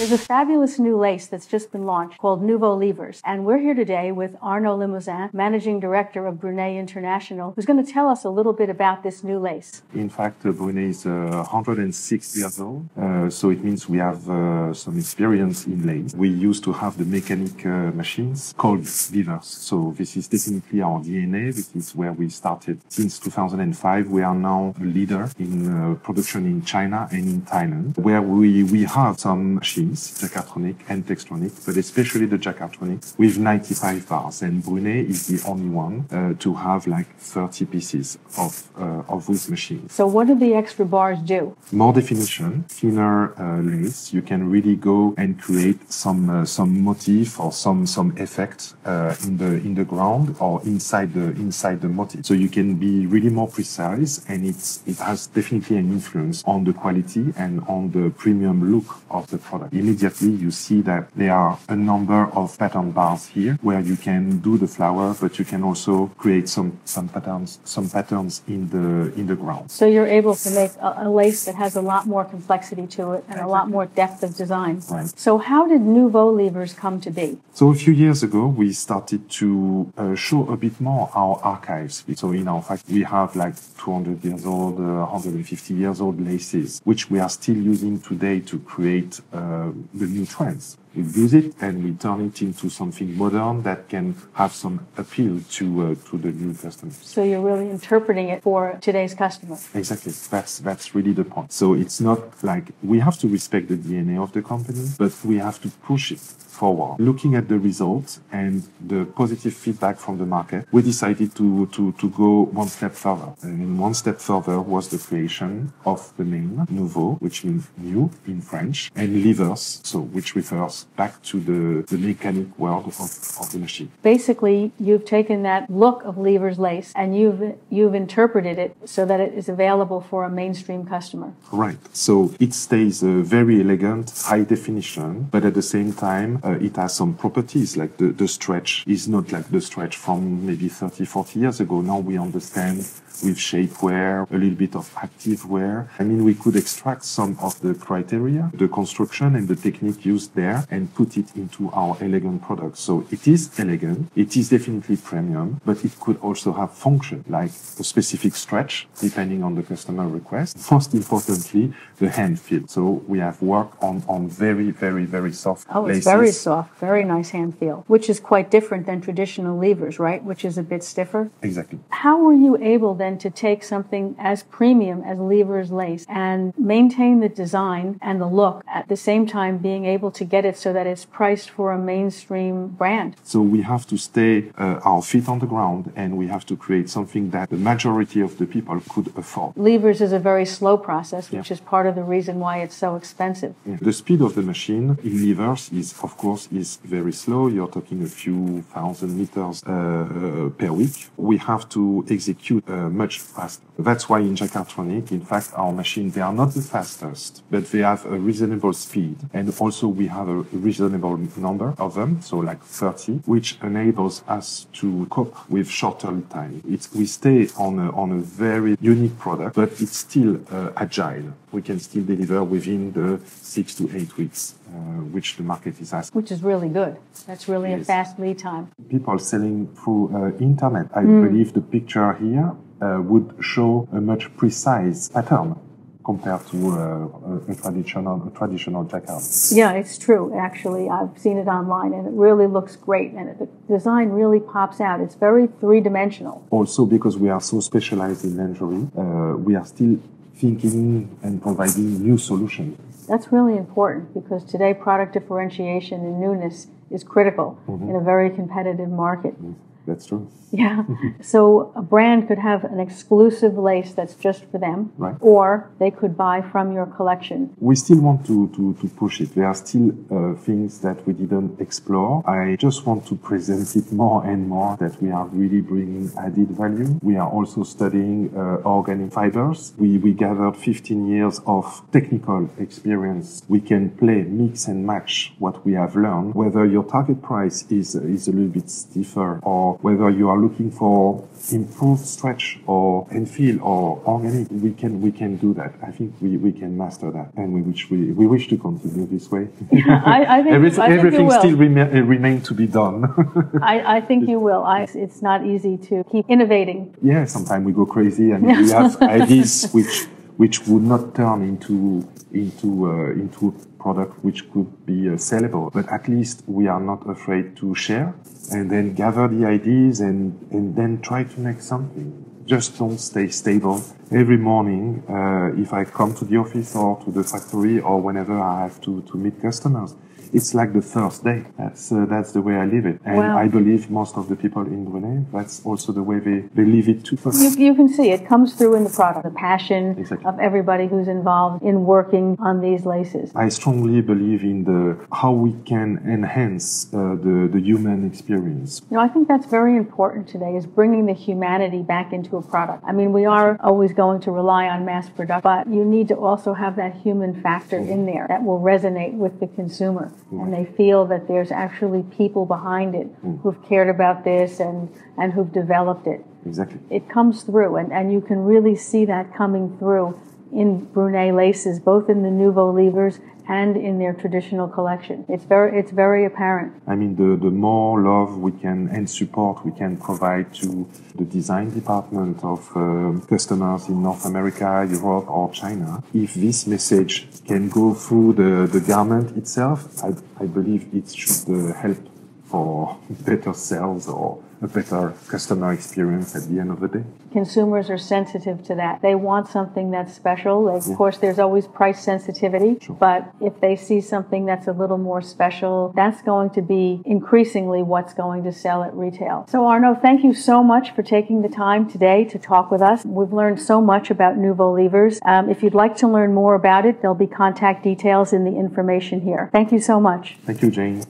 There's a fabulous new lace that's just been launched called Nouveau Leavers, and we're here today with Arnaud Limousin, Managing Director of Brunet International, who's going to tell us a little bit about this new lace. In fact, Brunet is 106 years old, so it means we have some experience in lace. We used to have the mechanic machines called weavers, so this is definitely our DNA. This is where we started. Since 2005, we are now a leader in production in China and in Thailand, where we have some machines, Jacquardronic and textronic, but especially the Jacquardronic with 95 bars, and Brunet is the only one to have like 30 pieces of those machines. So what do the extra bars do? More definition, thinner lace. You can really go and create some motif or some effect in the ground or inside the motif. So you can be really more precise, and it has definitely an influence on the quality and on the premium look of the product. Immediately you see that there are a number of pattern bars here where you can do the flower, but you can also create some patterns in the ground. So you're able to make a lace that has a lot more complexity to it and a lot more depth of design. Right. So how did Nouveau Leavers come to be? So a few years ago we started to show a bit more our archives. So in our fact we have like 200 years old, 150 years old laces, which we are still using today to create the new trends. We use it and we turn it into something modern that can have some appeal to the new customers. So you're really interpreting it for today's customer. Exactly. That's really the point. So it's not like we have to respect the DNA of the company, but we have to push it forward. Looking at the results and the positive feedback from the market, we decided to go one step further. And one step further was the creation of the name Nouveau, which means new in French, and Leavers, so which refers back to the mechanic world of the machine. Basically, you've taken that look of Leavers lace and you've interpreted it so that it is available for a mainstream customer. Right. So it stays very elegant, high definition, but at the same time, it has some properties like the stretch is not like the stretch from maybe 30, 40 years ago. Now we understand with shapewear, a little bit of active wear. I mean, we could extract some of the criteria, the construction and the technique used there, and put it into our elegant product. So it is elegant, it is definitely premium, but it could also have function, like a specific stretch, depending on the customer request. Most importantly, the hand feel. So we have worked on very, very, very soft laces. It's very soft, very nice hand feel, which is quite different than traditional Leavers, right? Which is a bit stiffer. Exactly. How were you able then to take something as premium as Leavers lace and maintain the design and the look at the same time being able to get it so that it's priced for a mainstream brand? So we have to stay our feet on the ground, and we have to create something that the majority of the people could afford. Leavers is a very slow process, which is part of the reason why it's so expensive. Yeah. The speed of the machine in Leavers is, of course, is very slow. You're talking a few thousand meters per week. We have to execute much faster. That's why in Jacquardronic, in fact, our machines, they are not the fastest, but they have a reasonable speed. And also we have a reasonable number of them, so like 30, which enables us to cope with shorter time. We stay on a very unique product, but it's still agile. We can still deliver within the 6 to 8 weeks, which the market is asking. Which is really good. That's really a fast lead time. People selling through internet, I believe the picture here would show a much precise pattern compared to a traditional jacquard. Yeah, it's true, actually. I've seen it online, and it really looks great, and the design really pops out. It's very three-dimensional. Also, because we are so specialized in lingerie, we are still thinking and providing new solutions. That's really important, because today product differentiation and newness is critical in a very competitive market. That's true. Yeah. So a brand could have an exclusive lace that's just for them, right, or they could buy from your collection. We still want to push it. There are still things that we didn't explore. I just want to present it more and more that we are really bringing added value. We are also studying organic fibers. We gathered 15 years of technical experience. We can play, mix and match what we have learned. Whether your target price is a little bit stiffer or or whether you are looking for improved stretch or and feel or organic, we can do that. I think we can master that, and we wish to continue this way. I think everything still remains to be done. I think you will. It's not easy to keep innovating. Yeah, sometimes we go crazy and we have ideas which would not turn into a product which could be sellable. But at least we are not afraid to share and then gather the ideas and then try to make something. Just don't stay stable. Every morning, if I come to the office or to the factory or whenever I have to meet customers, it's like the first day. That's the way I live it. And wow. I believe most of the people in Brunet, that's also the way they live it too. You can see it comes through in the product, the passion exactly. of everybody who's involved in working on these laces. I strongly believe in how we can enhance the human experience. You know, I think that's very important today, is bringing the humanity back into a product. I mean, we are always going to rely on mass production, but you need to also have that human factor in there that will resonate with the consumer. And they feel that there's actually people behind it who've cared about this and who've developed it. Exactly. It comes through, and you can really see that coming through in Brunet laces, both in the Nouveau Leavers and in their traditional collection. It's very apparent. I mean, the more love we can and support we can provide to the design department of customers in North America, Europe, or China, if this message can go through the garment itself, I believe it should help for better sales or a better customer experience at the end of the day. Consumers are sensitive to that. They want something that's special. Of course, there's always price sensitivity, sure. But if they see something that's a little more special, that's going to be increasingly what's going to sell at retail. So Arnaud, thank you so much for taking the time today to talk with us. We've learned so much about Nouveau Leavers. If you'd like to learn more about it, there'll be contact details in the information here. Thank you so much. Thank you, Jane.